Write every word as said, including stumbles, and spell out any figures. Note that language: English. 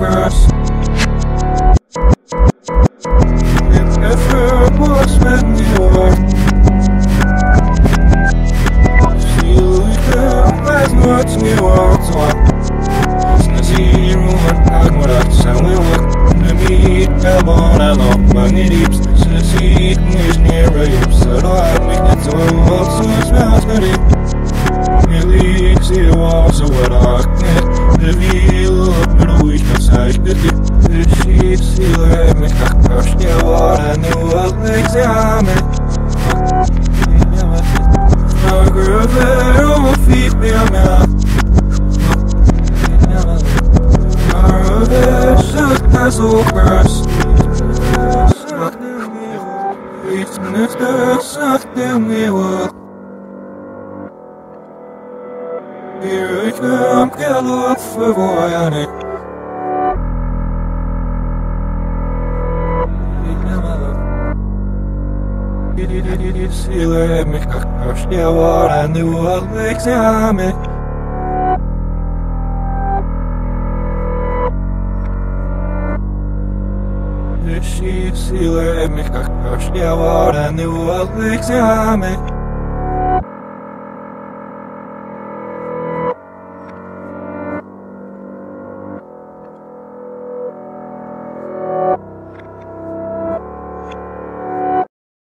numbers. It ever was when you were. Feel it as much new odds are. Zero agora são eu na minha agora não magníficos se sinto nos nervos será que sou os seus meus queridos relix eu ouço a rock de vil bruis passais de ti deixe se leve как прошли agora no exame agora eu fico minha so fast. It's never something we want. Here it comes, get a lot for voyage. Силы мы как прошли вороны в экзамене. She sealed me, как прошли вороны в экзамене.